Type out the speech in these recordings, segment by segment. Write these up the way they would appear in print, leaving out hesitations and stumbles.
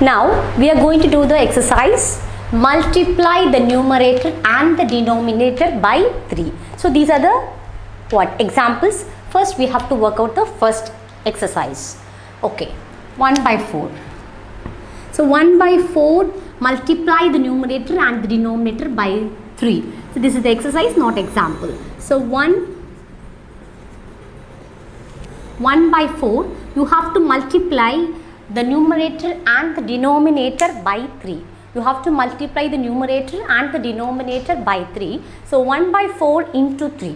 Now we are going to do the exercise, multiply the numerator and the denominator by 3. So these are the what examples. First we have to work out the first exercise. Okay, 1/4. So 1/4, multiply the numerator and the denominator by 3. So this is the exercise, not example. So 1/4, you have to multiply the numerator and the denominator by 3. You have to multiply the numerator and the denominator by 3. So 1/4 into 3.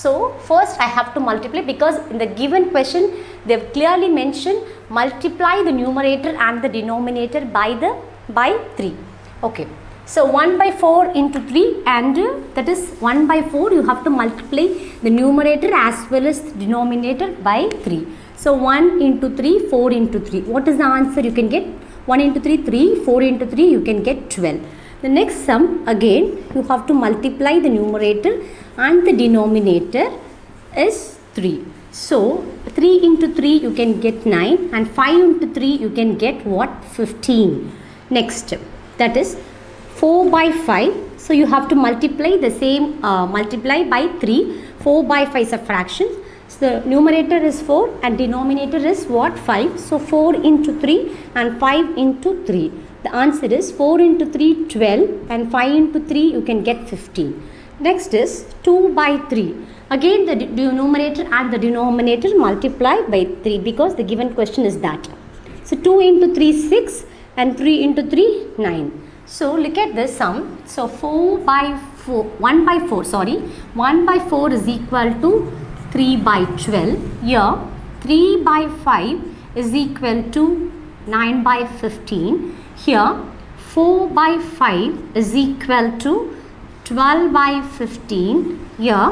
So first I have to multiply, because in the given question they have clearly mentioned multiply the numerator and the denominator by 3. Okay. So 1/4 into 3, and that is 1/4, you have to multiply the numerator as well as the denominator by 3. So 1 into 3, 4 into 3. What is the answer you can get? 1 into 3, 3, 4 into 3, you can get 12. The next sum, again, you have to multiply the numerator and the denominator is 3. So 3 into 3, you can get 9, and 5 into 3, you can get what? 15. Next, that is 4/5. So you have to multiply the same, multiply by 3. 4/5 is a fraction. So the numerator is 4 and denominator is what? 5. So 4 into 3 and 5 into 3. The answer is 4 into 3, 12, and 5 into 3, you can get 15. Next is 2/3. Again the numerator and the denominator multiply by 3, because the given question is that. So 2 into 3, 6, and 3 into 3, 9. So look at this sum. So 1/4 is equal to 3/12. Here 3/5 is equal to 9/15. Here 4/5 is equal to 12/15. Here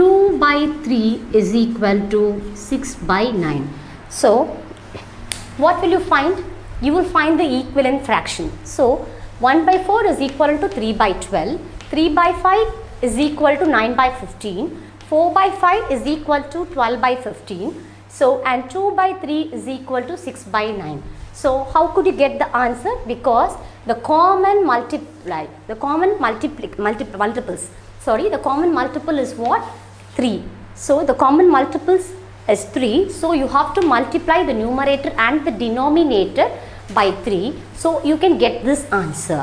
2/3 is equal to 6/9. So what will you find? You will find the equivalent fraction. So 1/4 is equal to 3/12. 3/5 is equal to 9/15. 4/5 is equal to 12/15. So, and 2/3 is equal to 6/9. So, how could you get the answer? Because the common multiple is what? 3. So, the common multiples is 3. So, you have to multiply the numerator and the denominator by 3. So, you can get this answer.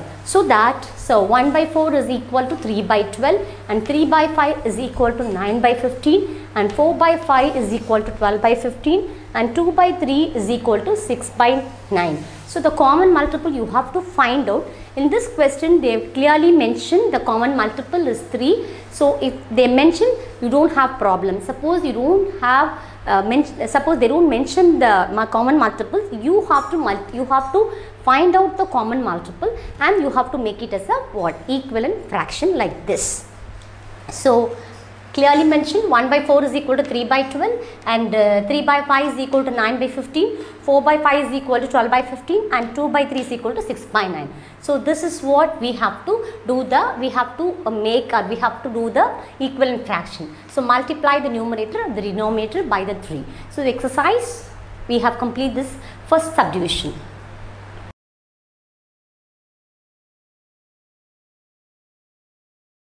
So 1/4 is equal to 3/12, and 3/5 is equal to 9/15, and 4/5 is equal to 12/15, and 2/3 is equal to 6/9. So, the common multiple you have to find out. In this question, they have clearly mentioned the common multiple is 3. So, if they mention, you don't have problem. Suppose you don't have suppose they don't mention the common multiple, you have to find out the common multiple, and you have to make it as a what? Equivalent fraction, like this. So clearly mentioned 1/4 is equal to 3/12, and 3/5 is equal to 9/15, 4/5 is equal to 12/15, and 2/3 is equal to 6/9. So this is what we have to do, we have to do the equivalent fraction. So multiply the numerator and the denominator by the 3. So the exercise, we have completed this first subdivision.